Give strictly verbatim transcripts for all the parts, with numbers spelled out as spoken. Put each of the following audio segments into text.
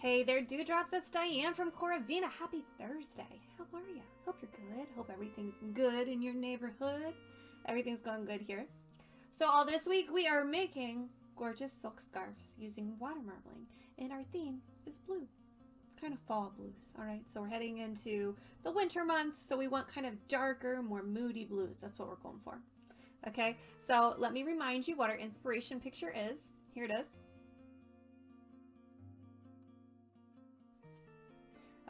Hey there, Dewdrops. That's Diane from Coravina. Happy Thursday. How are you? Hope you're good. Hope everything's good in your neighborhood. Everything's going good here. So all this week we are making gorgeous silk scarves using water marbling, and our theme is blue. Kind of fall blues, all right? So we're heading into the winter months, so we want kind of darker, more moody blues. That's what we're going for. Okay, so let me remind you what our inspiration picture is. Here it is.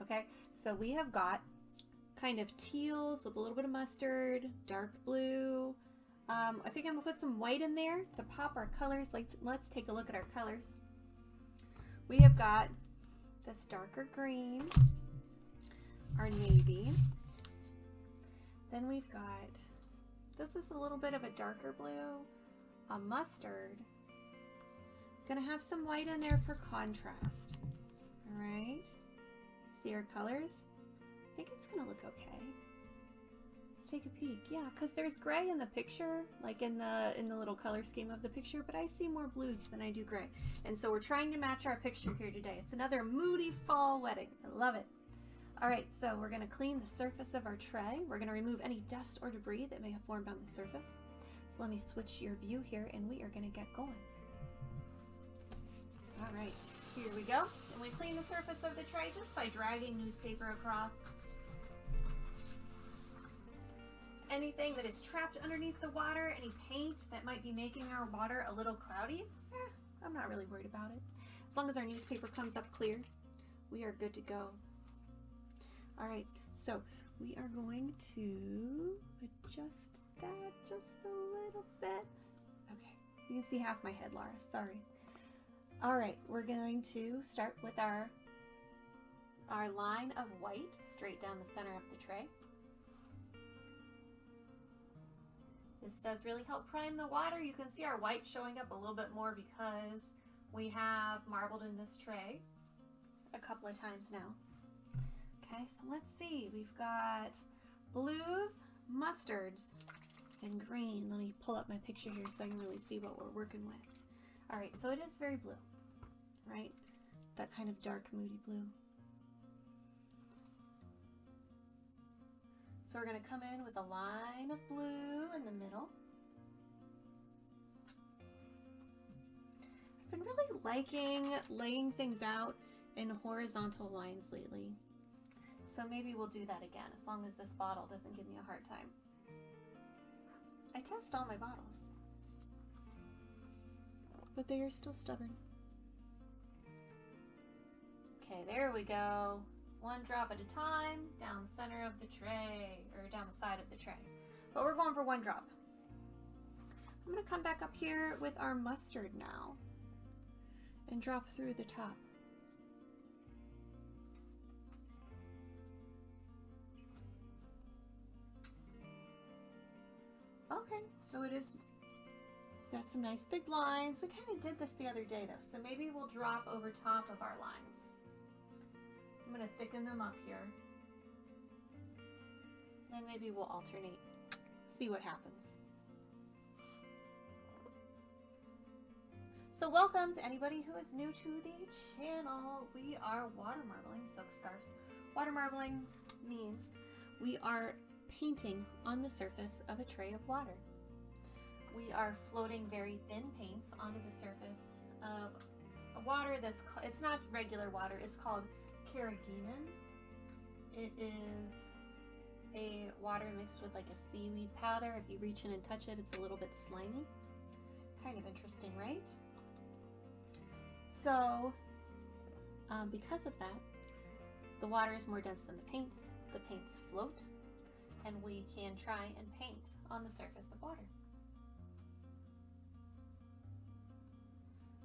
Okay, so we have got kind of teals with a little bit of mustard, dark blue. Um, I think I'm gonna put some white in there to pop our colors. Like, let's take a look at our colors. We have got this darker green, our navy. Then we've got, this is a little bit of a darker blue, a mustard. Gonna have some white in there for contrast. All right, see our colors? I think it's gonna look okay. Let's take a peek. Yeah, because there's gray in the picture, like in the in the little color scheme of the picture, but I see more blues than I do gray, and so we're trying to match our picture here today. It's another moody fall wedding. I love it. All right, so we're going to clean the surface of our tray. We're going to remove any dust or debris that may have formed on the surface. So let me switch your view here, and we are going to get going. All right, here we go. And we clean the surface of the tray just by dragging newspaper across. Anything that is trapped underneath the water, any paint that might be making our water a little cloudy, eh, I'm not really worried about it. As long as our newspaper comes up clear, we are good to go. All right, so we are going to adjust that just a little bit. Okay, you can see half my head, Laura, sorry. All right, we're going to start with our, our line of white straight down the center of the tray. This does really help prime the water. You can see our white showing up a little bit more because we have marbled in this tray a couple of times now. Okay, so let's see. We've got blues, mustards, and green. Let me pull up my picture here so I can really see what we're working with. All right, so it is very blue, right? That kind of dark, moody blue. So we're going to come in with a line of blue in the middle. I've been really liking laying things out in horizontal lines lately. So maybe we'll do that again, as long as this bottle doesn't give me a hard time. I test all my bottles, but they are still stubborn. Okay, there we go. One drop at a time, down the center of the tray, or down the side of the tray. But we're going for one drop. I'm gonna come back up here with our mustard now and drop through the top. Okay, so it is, got some nice big lines. We kind of did this the other day though, so maybe we'll drop over top of our lines. I'm going to thicken them up here. Then maybe we'll alternate, see what happens. So welcome to anybody who is new to the channel. We are water marbling silk scarves. Water marbling means we are painting on the surface of a tray of water. We are floating very thin paints onto the surface of a water that's, it's not regular water, it's called Carrageenan. It is a water mixed with like a seaweed powder. If you reach in and touch it, it's a little bit slimy. Kind of interesting, right? So um, because of that, the water is more dense than the paints. The paints float, and we can try and paint on the surface of water.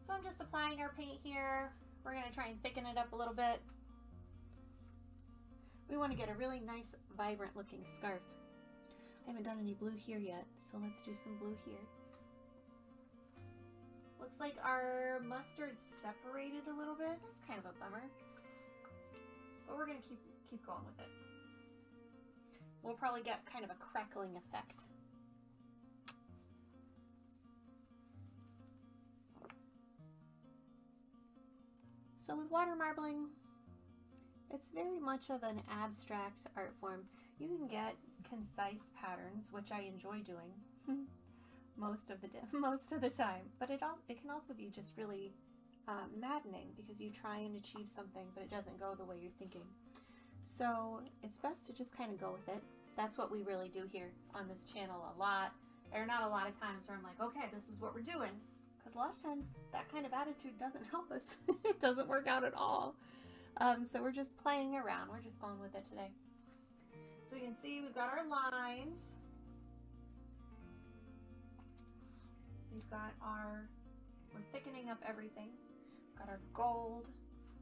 So I'm just applying our paint here. We're going to try and thicken it up a little bit. We want to get a really nice, vibrant looking scarf. I haven't done any blue here yet, so let's do some blue here. Looks like our mustard separated a little bit. That's kind of a bummer, but we're going to keep, keep going with it. We'll probably get kind of a crackling effect. So with water marbling, it's very much of an abstract art form. You can get concise patterns, which I enjoy doing most of the most of the time, but it all it can also be just really uh, maddening, because you try and achieve something but it doesn't go the way you're thinking. So it's best to just kind of go with it. That's what we really do here on this channel a lot. There are not a lot of times where I'm like, okay, this is what we're doing, because a lot of times that kind of attitude doesn't help us. It doesn't work out at all. Um, so we're just playing around. We're just going with it today. So you can see we've got our lines. We've got our, we're thickening up everything. We've got our gold,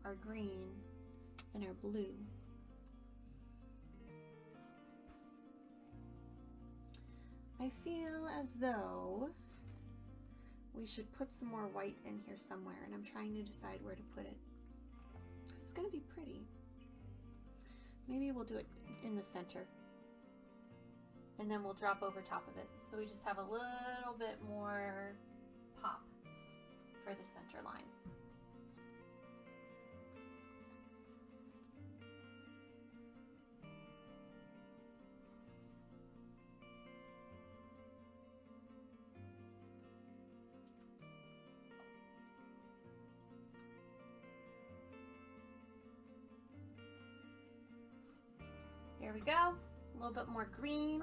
our green, and our blue. I feel as though we should put some more white in here somewhere, and I'm trying to decide where to put it. It's gonna be pretty. Maybe we'll do it in the center, and then we'll drop over top of it, so we just have a little bit more pop for the center line. There we go, a little bit more green.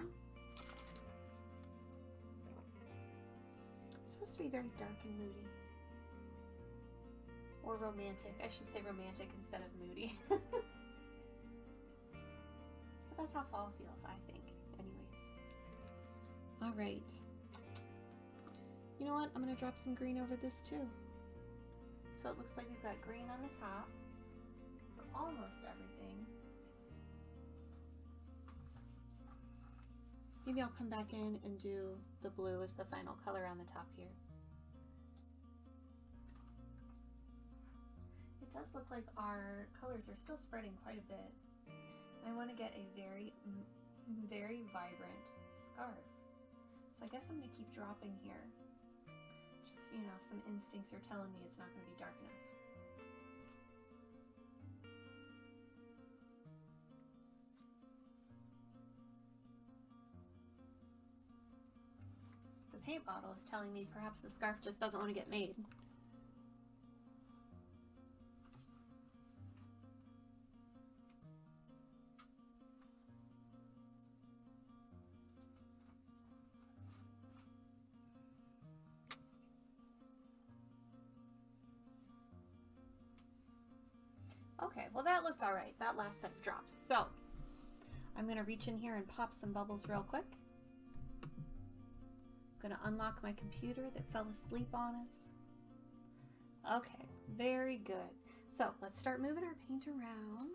It's supposed to be very dark and moody. Or romantic, I should say romantic instead of moody. But that's how fall feels, I think, anyways. All right, you know what? I'm gonna drop some green over this too. So it looks like we've got green on the top for almost everything. Maybe I'll come back in and do the blue as the final color on the top here. It does look like our colors are still spreading quite a bit. I want to get a very, very vibrant scarf. So I guess I'm going to keep dropping here. Just, you know, some instincts are telling me it's not going to be dark enough. Paint bottle is telling me perhaps the scarf just doesn't want to get made. Okay, well that looked all right, that last set of drops. So I'm gonna reach in here and pop some bubbles real quick. Gonna unlock my computer that fell asleep on us. Okay, very good. So let's start moving our paint around.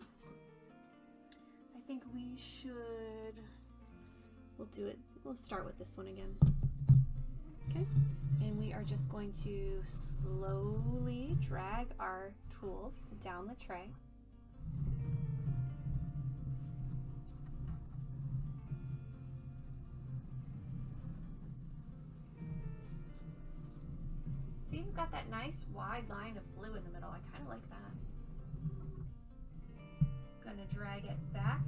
I think we should, we'll do it, we'll start with this one again. Okay, and we are just going to slowly drag our tools down the tray. See, we've got that nice wide line of blue in the middle. I kind of like that. Gonna drag it back.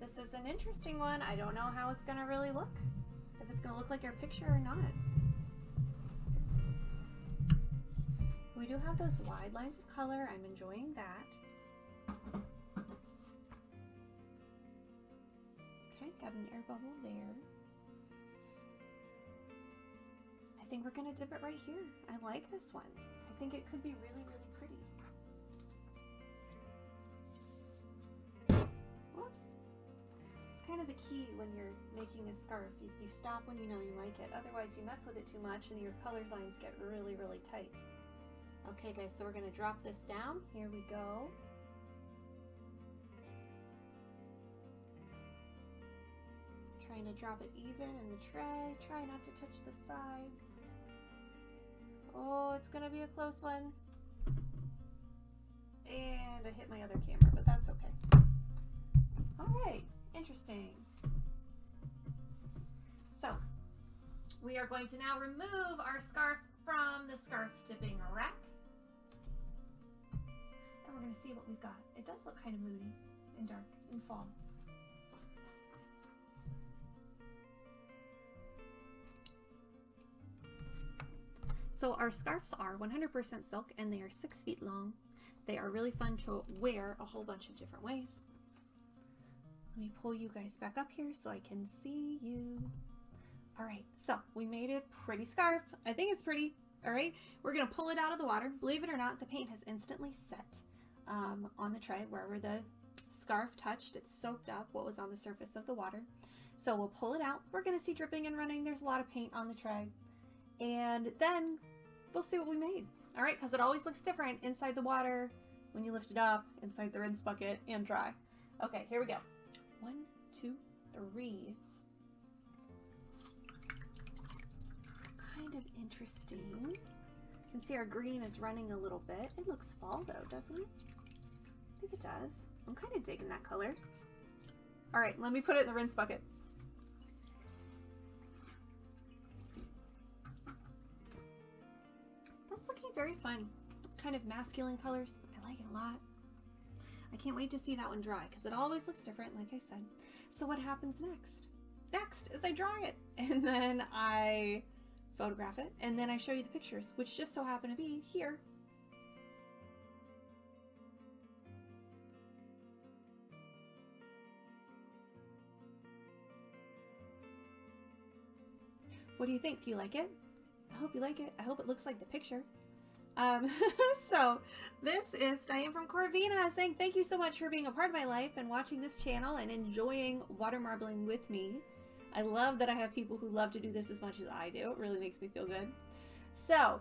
This is an interesting one. I don't know how it's gonna really look, if it's gonna look like your picture or not. We do have those wide lines of color. I'm enjoying that. Okay, got an air bubble there. I think we're gonna dip it right here. I like this one. I think it could be really, really pretty. Whoops. It's kind of the key when you're making a scarf, is you stop when you know you like it. Otherwise you mess with it too much and your color lines get really, really tight. Okay guys, so we're gonna drop this down. Here we go. Trying to drop it even in the tray. Try not to touch the sides. Oh, it's gonna be a close one. And I hit my other camera, but that's okay. All right, interesting. So we are going to now remove our scarf from the scarf dipping rack. And we're going to see what we've got. It does look kind of moody and dark and fall. So our scarves are one hundred percent silk and they are six feet long. They are really fun to wear a whole bunch of different ways. Let me pull you guys back up here so I can see you. All right, so we made a pretty scarf. I think it's pretty. All right, we're gonna pull it out of the water. Believe it or not, the paint has instantly set um, on the tray. Wherever the scarf touched, it soaked up what was on the surface of the water. So we'll pull it out. We're gonna see dripping and running. There's a lot of paint on the tray. And then we'll see what we made. All right, because it always looks different inside the water, when you lift it up, inside the rinse bucket, and dry. Okay, here we go. One, two, three. Kind of interesting. You can see our green is running a little bit. It looks fall though, doesn't it? I think it does. I'm kind of digging that color. All right, let me put it in the rinse bucket. That's looking very fun. Kind of masculine colors. I like it a lot. I can't wait to see that one dry because it always looks different, like I said. So what happens next? Next is I dry it and then I photograph it and then I show you the pictures, which just so happen to be here. What do you think? Do you like it? I hope you like it. I hope it looks like the picture. Um, so this is Diane from Coravina saying thank you so much for being a part of my life and watching this channel and enjoying water marbling with me. I love that I have people who love to do this as much as I do. It really makes me feel good. So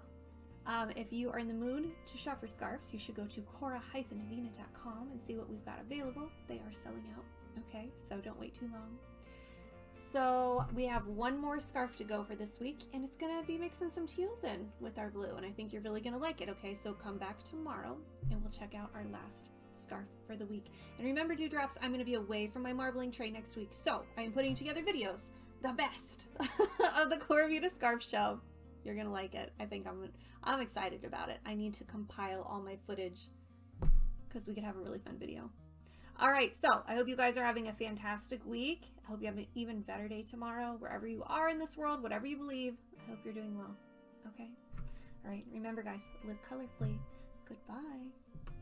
um, if you are in the mood to shop for scarves, you should go to cora dash vina dot com and see what we've got available. They are selling out. Okay, so don't wait too long. So we have one more scarf to go for this week, and it's going to be mixing some teals in with our blue, and I think you're really going to like it. Okay, so come back tomorrow, and we'll check out our last scarf for the week. And remember, Dewdrops, I'm going to be away from my marbling tray next week, so I am putting together videos, the best of the Coravina Scarf Show. You're going to like it. I think I'm, I'm excited about it. I need to compile all my footage because we could have a really fun video. All right, so I hope you guys are having a fantastic week. I hope you have an even better day tomorrow, wherever you are in this world, whatever you believe. I hope you're doing well, okay? All right, remember guys, live colorfully. Goodbye.